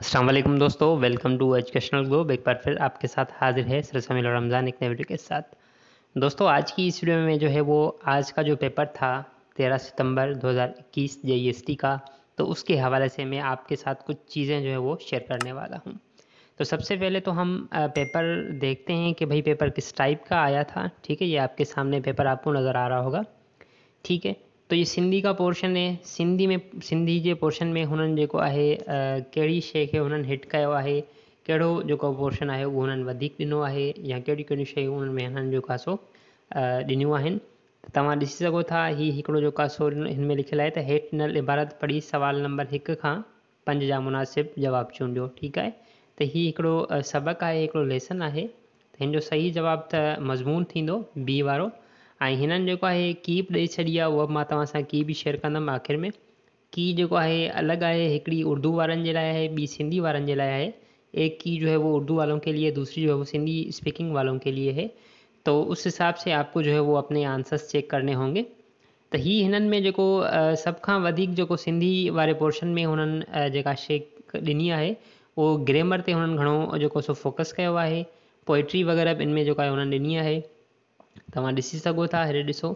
अस्सलाम वालेकुम दोस्तों, वेलकम टू एजुकेशनल ग्लोब। एक बार फिर आपके साथ हाजिर है सर समीउल्लाह रमज़ान एक नए वीडियो के साथ। दोस्तों आज की इस वीडियो में जो है वो आज का जो पेपर था 13 सितंबर 2021 JEST का, तो उसके हवाले से मैं आपके साथ कुछ चीज़ें जो है वो शेयर करने वाला हूँ। तो सबसे पहले तो हम पेपर देखते हैं कि भाई पेपर किस टाइप का आया था। ठीक है, ये आपके सामने पेपर आपको नज़र आ रहा होगा। ठीक है, तो ये सिंधी का पोर्शन है। सिंधी जे पोर्शन में हुनन जेको आहे कहिड़ी शइ खे हुनन हिट कयो आहे, कहिड़ो जेको पोर्शन आहे उहो हुनन वधीक ॾिनो आहे या कहिड़ी कहिड़ी शयूं हुननि में हिननि जेको आहे सो ॾिनियूं आहिनि। तव्हां ॾिसी सघो था, हीउ हिकिड़ो जेको आहे सो हिन में लिखियलु आहे त हेठि ॾिनल इबारत पढ़ी सवाल नंबर 1 खां 5 जा मुनासिब जवाब चूंडियो। ठीकु आहे, त हीउ हिकिड़ो सबक़ु आहे, हिकिड़ो लेसन आहे। हिन जो सही जवाबु त मज़मून थींदो बी वारो। ऐं हिननि जेको आहे की बि ॾेई छॾी आहे, उहा मां तव्हां सां की बि शेयर कंदमि आख़िर में। की जेको आहे अलॻि आहे, हिकिड़ी उर्दू वारनि जे लाइ आहे, ॿी सिंधी वारनि जे लाइ है। एक की जो है वो उर्दू वालों के लिए, दूसरी जो है वो सिंधी स्पीकिंग वालों के लिए है। तो उस हिसाब से आपको जो है वो अपने आंसर्स चेक करने होंगे। तो ही हिननि में जेको सभ खां वधीक जेको सिंधी वारे पोर्शन में हुननि जेका शेक ॾिनी आहे उहो ग्रेमर ते हुननि घणो जेको सो फोकस कयो आहे। पोइट्री वग़ैरह बि इनमें जेको आहे हुननि ॾिनी आहे, तव्हां ॾिसी सघो था, हेॾे ॾिसो।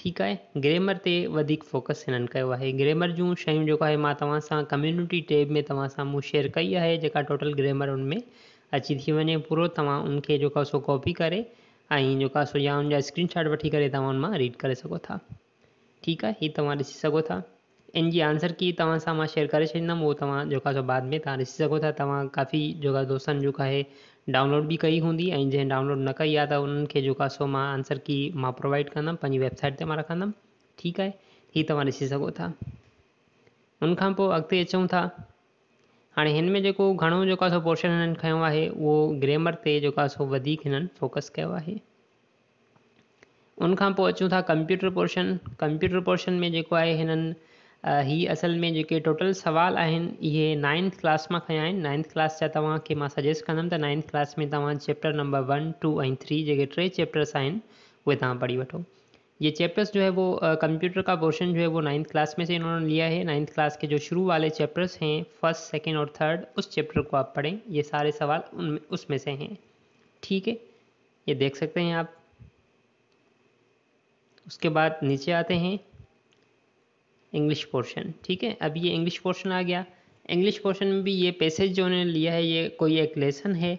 ठीकु आहे, ग्रेमर ते वधीक फोकस हिननि कयो आहे। ग्रेमर जूं शयूं जेको आहे मां तव्हां सां कम्यूनिटी टैब में तव्हां सां मूं शेयर कई आहे, जेका टोटल ग्रेमर उनमें अची थी वञे पूरो। तव्हां उनखे जेको आहे सो कॉपी करे ऐं जेको आहे सो या उनजा स्क्रीनशॉट वठी करे तव्हां उन मां रीड करे सघो था। ठीकु आहे, हीअ तव्हां ॾिसी सघो था। इन जी आंसर की तव्हां सां मां शेयर करे छॾींदमि, उहो तव्हां जेको आहे सो बाद में तव्हां ॾिसी सघो था। तव्हां काफ़ी जेका दोस्तनि जेको आहे डाउनलोड भी कई होंगी, जैसे डाउनलोड न कई है तो उन्होंने सो मां आंसर की मां प्रोवाइड कंदम, पंहिंजी वेबसाइट ते मां रखंदम। ठीक है, ही तव्हां ॾिसी सघो था। उनखां पोइ अॻिते अचूं था। हाणे हिन में जेको घणो जेको सो पोर्शन हिननि खयो आहे उहो ग्रेमर ते जेको सो वधीक हिननि फोकस कयो आहे। उनखां पोइ अचूं था कंप्यूटर पोर्शन। कंप्यूटर पोर्शन में जेको आहे हिननि ही असल में जेके टोटल सवाल आहिनि इहे 9th क्लास मां खया आहिनि। 9th क्लास जा तव्हांखे मां सजेस्ट कंदमि त 9th क्लास में तव्हां चैप्टर नंबर 1, 2 ऐं 3 जेके 3 चैप्टर्स आहिनि उहे तव्हां पढ़ी वठो। ये चैप्टर्स जो है वो कंप्यूटर का पोर्शन जो है वो 9th क्लास में से इन्होंने लिया है। 9th क्लास के जो शुरू वाले चैप्टर्स हैं 1st, 2nd और 3rd, उस चैप्टर को आप पढ़ें। ये सारे सवाल उसमें से हैं। ठीक है, ये देख सकते हैं आप। उसके बाद नीचे आते हैं इंग्लिश पोर्शन। ठीक है, अब ये इंग्लिश पोर्शन आ गया। इंग्लिश पोर्शन में भी ये पैसेज जो उन्होंने लिया है ये कोई एक लेसन है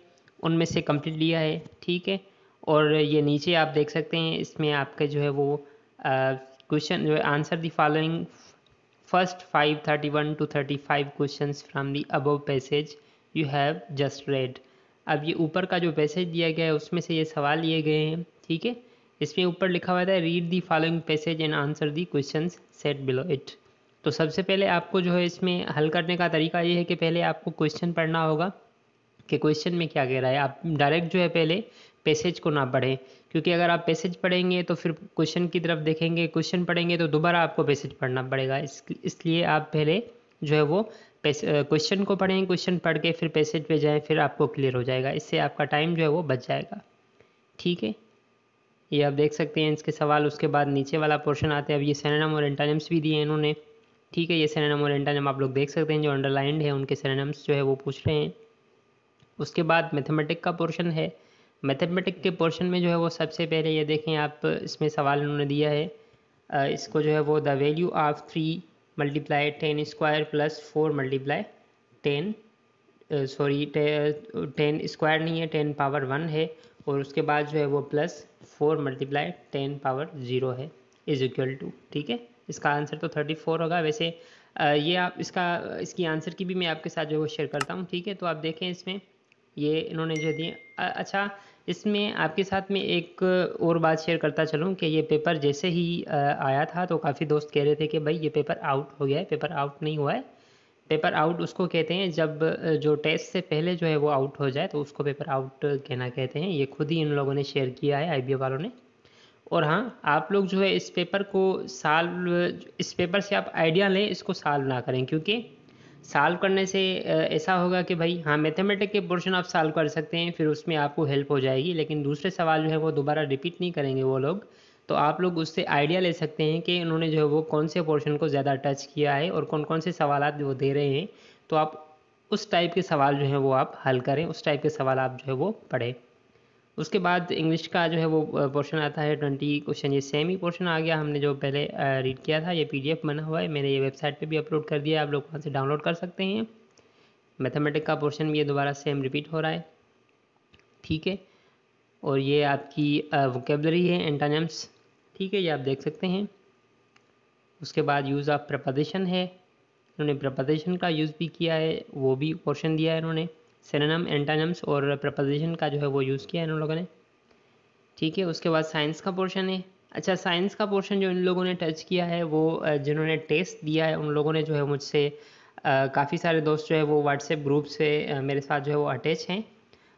उनमें से कंप्लीट लिया है। ठीक है, और ये नीचे आप देख सकते हैं, इसमें आपके जो है वो क्वेश्चन जो है answer the following first 531 to 35 questions from the above passage you have just read. अब ये ऊपर का जो पैसेज दिया गया है उसमें से ये सवाल लिए गए हैं। ठीक है, इसमें ऊपर लिखा हुआ था read the following passage and answer the questions set below it. तो सबसे पहले आपको जो है इसमें हल करने का तरीका ये है कि पहले आपको क्वेश्चन पढ़ना होगा कि क्वेश्चन में क्या कह रहा है। आप डायरेक्ट जो है पहले पैसेज को ना पढ़ें, क्योंकि अगर आप पैसेज पढ़ेंगे तो फिर क्वेश्चन की तरफ देखेंगे, क्वेश्चन पढ़ेंगे तो दोबारा आपको पैसेज पढ़ना पड़ेगा। इसलिए आप पहले जो है वो क्वेश्चन को पढ़ें, क्वेश्चन पढ़ के फिर पैसेज पे जाएँ, फिर आपको क्लियर हो जाएगा। इससे आपका टाइम जो है वो बच जाएगा। ठीक है, ये आप देख सकते हैं इसके सवाल। उसके बाद नीचे वाला पोर्शन आते हैं। अब ये सिनोनिम और एंटोनिम्स भी दिए हैं इन्होंने। ठीक है, ये सिनोनिम और एंटोनिम आप लोग देख सकते हैं, जो अंडरलाइंड है उनके सिनोनिम्स जो है वो पूछ रहे हैं। उसके बाद मैथमेटिक का पोर्शन है। मैथमेटिक के पोर्शन में जो है वो सबसे पहले ये देखें आप, इसमें सवाल इन्होंने दिया है, इसको जो है वो द वैल्यू ऑफ 3 × 10² + 4 × 10 स्क्वायर है, और उसके बाद जो है वो +4 × 10⁻⁺ है = 2। ठीक है, इसका आंसर तो 34 होगा। वैसे ये आप इसकी आंसर की भी मैं आपके साथ जो है वो शेयर करता हूँ। ठीक है, तो आप देखें इसमें ये इन्होंने जो दिए। अच्छा, इसमें आपके साथ में एक और बात शेयर करता चलूँ कि ये पेपर जैसे ही आया था तो काफ़ी दोस्त कह रहे थे कि भाई ये पेपर आउट हो गया है। पेपर आउट नहीं हुआ है, पेपर आउट उसको कहते हैं जब जो टेस्ट से पहले जो है वो आउट हो जाए तो उसको पेपर आउट कहना कहते हैं। ये खुद ही इन लोगों ने शेयर किया है, IBA वालों ने। और हाँ, आप लोग जो है इस पेपर को सॉल्व, इस पेपर से आप आइडिया लें, इसको सॉल्व ना करें, क्योंकि सॉल्व करने से ऐसा होगा कि भाई हाँ मैथमेटिक के पोर्शन आप सॉल्व कर सकते हैं, फिर उसमें आपको हेल्प हो जाएगी, लेकिन दूसरे सवाल जो है वो दोबारा रिपीट नहीं करेंगे वो लोग। तो आप लोग उससे आइडिया ले सकते हैं कि उन्होंने जो है वो कौन से पोर्शन को ज़्यादा टच किया है और कौन कौन से सवाल वो दे रहे हैं। तो आप उस टाइप के सवाल जो है वो आप हल करें, उस टाइप के सवाल आप जो है वो पढ़ें। उसके बाद इंग्लिश का जो है वो पोर्शन आता है 20 क्वेश्चन, ये सेम ही पोर्शन आ गया, हमने जो पहले रीड किया था। ये पीडीएफ बना हुआ है, मैंने ये वेबसाइट पे भी अपलोड कर दिया है, आप लोग वहाँ से डाउनलोड कर सकते हैं। मैथमेटिक्स का पोर्शन भी ये दोबारा सेम रिपीट हो रहा है, ठीक है। और ये आपकी वोकेबलरी है, एंटोनिम्स, ठीक है, ये आप देख सकते हैं। उसके बाद यूज़ ऑफ प्रपोजिशन है, इन्होंने प्रपोजिशन का यूज़ भी किया है, वो भी पोर्शन दिया है इन्होंने। सिनोनिम, एंटोनिम्स और प्रपोजिशन का जो है वो यूज़ किया है इन लोगों ने, ठीक है। उसके बाद साइंस का पोर्शन है। अच्छा, साइंस का पोर्शन जो इन लोगों ने टच किया है, वो जिन्होंने टेस्ट दिया है उन लोगों ने जो है मुझसे काफ़ी सारे दोस्त जो है वो व्हाट्सएप ग्रुप से मेरे साथ जो है वो अटैच हैं,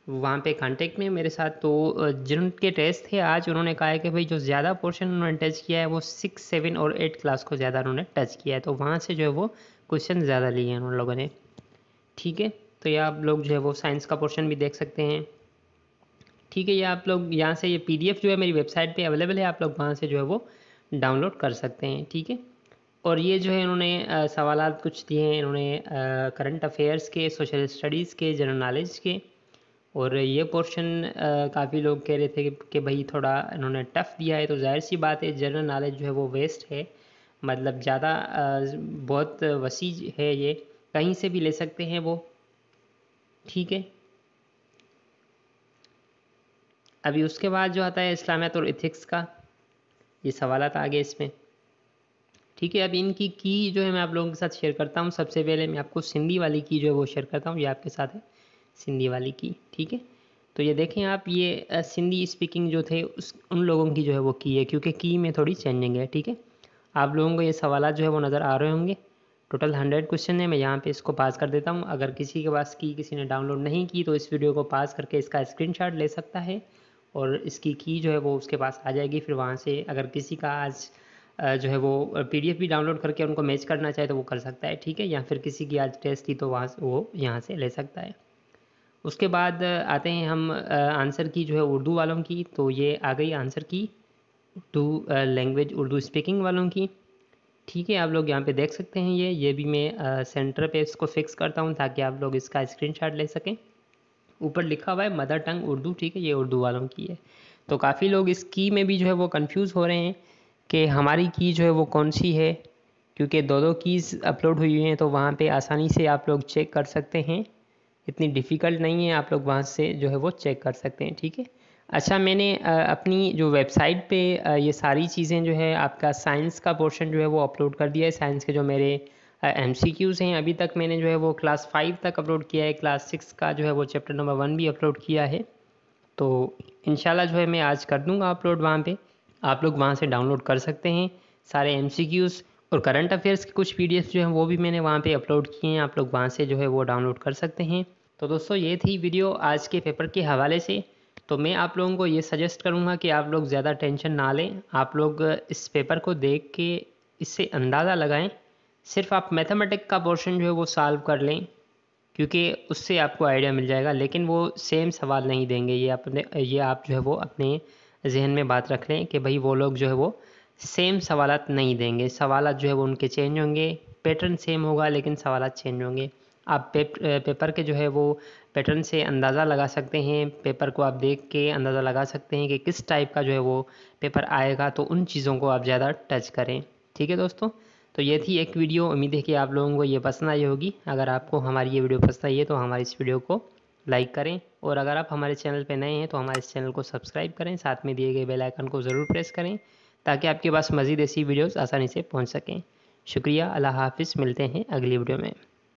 वहाँ पे कांटेक्ट में मेरे साथ। तो जिनके टेस्ट थे आज, उन्होंने कहा है कि भाई जो ज़्यादा पोर्शन उन्होंने टच किया है वो 6, 7 और 8 क्लास को ज़्यादा उन्होंने टच किया है, तो वहाँ से जो है वो क्वेश्चन ज़्यादा लिए हैं उन लोगों ने, ठीक है। तो ये आप लोग जो है वो साइंस का पोर्शन भी देख सकते हैं, ठीक है। ये आप लोग यहाँ से, ये पीडीएफ जो है मेरी वेबसाइट पे अवेलेबल है, आप लोग वहाँ से जो है वो डाउनलोड कर सकते हैं, ठीक है। और ये जो है इन्होंने सवाल कुछ दिए हैं, इन्होंने करंट अफेयर्स के, सोशल स्टडीज़ के, जनरल नॉलेज के। और ये पोर्शन काफ़ी लोग कह रहे थे कि भाई थोड़ा इन्होंने टफ दिया है, तो जाहिर सी बात है जनरल नॉलेज जो है वो वेस्ट है, मतलब ज़्यादा बहुत वसी है, ये कहीं से भी ले सकते हैं वो, ठीक है। अभी उसके बाद जो आता है इस्लामियत और एथिक्स का, ये सवालात आ गए इसमें, ठीक है। अब इनकी की जो है मैं आप लोगों के साथ शेयर करता हूँ। सबसे पहले मैं आपको सिंधी वाली की जो है वो शेयर करता हूँ, ये आपके साथ है सिंधी वाली की, ठीक है। तो ये देखें आप, ये सिंधी स्पीकिंग जो थे उन लोगों की जो है वो की है, क्योंकि की में थोड़ी चेंजिंग है, ठीक है। आप लोगों को ये सवाल जो है वो नज़र आ रहे होंगे। टोटल 100 क्वेश्चन है, मैं यहाँ पे इसको पास कर देता हूँ। अगर किसी के पास की किसी ने डाउनलोड नहीं की, तो इस वीडियो को पास करके इसका स्क्रीनशॉट ले सकता है और इसकी की जो है वो उसके पास आ जाएगी। फिर वहाँ से अगर किसी का आज जो है वो पीडीएफ भी डाउनलोड करके उनको मैच करना चाहे तो वो कर सकता है, ठीक है। या फिर किसी की आज टेस्ट थी तो वहाँ वो यहाँ से ले सकता है। उसके बाद आते हैं हम आंसर की जो है उर्दू वालों की, तो ये आ गई आंसर की उर्दू लैंग्वेज, उर्दू स्पीकिंग वालों की, ठीक है। आप लोग यहाँ पे देख सकते हैं। ये भी मैं सेंटर पे इसको फिक्स करता हूँ ताकि आप लोग इसका स्क्रीनशॉट ले सकें। ऊपर लिखा हुआ है मदर टंग उर्दू, ठीक है, ये उर्दू वालों की है। तो काफ़ी लोग इस की में भी जो है वो कंफ्यूज हो रहे हैं कि हमारी की जो है वो कौन सी है, क्योंकि दो कीज़ अपलोड हुई हैं, तो वहाँ पर आसानी से आप लोग चेक कर सकते हैं, इतनी डिफ़िकल्ट नहीं है, आप लोग वहाँ से जो है वो चेक कर सकते हैं, ठीक है। अच्छा, मैंने अपनी जो वेबसाइट पे ये सारी चीज़ें जो है, आपका साइंस का पोर्शन जो है वो अपलोड कर दिया है। साइंस के जो मेरे MCQs हैं, अभी तक मैंने जो है वो क्लास 5 तक अपलोड किया है, क्लास 6 का जो है वो चैप्टर नंबर 1 भी अपलोड किया है। तो इंशाल्लाह जो है मैं आज कर दूंगा अपलोड वहाँ पे, आप लोग वहाँ से डाउनलोड कर सकते हैं सारे MCQs। और करंट अफेयर्स के कुछ PDF जो हैं वो भी मैंने वहाँ पर अपलोड किए हैं, आप लोग वहाँ से जो है वो डाउनलोड कर सकते हैं। तो दोस्तों, ये थी वीडियो आज के पेपर के हवाले से। तो मैं आप लोगों को ये सजेस्ट करूंगा कि आप लोग ज़्यादा टेंशन ना लें, आप लोग इस पेपर को देख के इससे अंदाज़ा लगाएं। सिर्फ आप मैथमेटिक्स का पोर्शन जो है वो सॉल्व कर लें, क्योंकि उससे आपको आइडिया मिल जाएगा, लेकिन वो सेम सवाल नहीं देंगे। ये आप जो है वो अपने जहन में बात रख लें कि भाई वो लोग जो है वो सेम सवाल नहीं देंगे, सवाल जो है वो उनके चेंज होंगे, पैटर्न सेम होगा लेकिन सवाल चेंज होंगे। आप पेपर के जो है वो पैटर्न से अंदाज़ा लगा सकते हैं, पेपर को आप देख के अंदाज़ा लगा सकते हैं कि किस टाइप का जो है वो पेपर आएगा, तो उन चीज़ों को आप ज़्यादा टच करें, ठीक है दोस्तों। तो ये थी एक वीडियो, उम्मीद है कि आप लोगों को ये पसंद आई होगी। अगर आपको हमारी ये वीडियो पसंद आई है तो हमारी इस वीडियो को लाइक करें, और अगर आप हमारे चैनल पर नए हैं तो हमारे इस चैनल को सब्सक्राइब करें, साथ में दिए गए बेल आइकन को ज़रूर प्रेस करें ताकि आपके पास मज़ीद ऐसी वीडियोज़ आसानी से पहुँच सकें। शुक्रिया, अल्लाह हाफिज़, मिलते हैं अगली वीडियो में।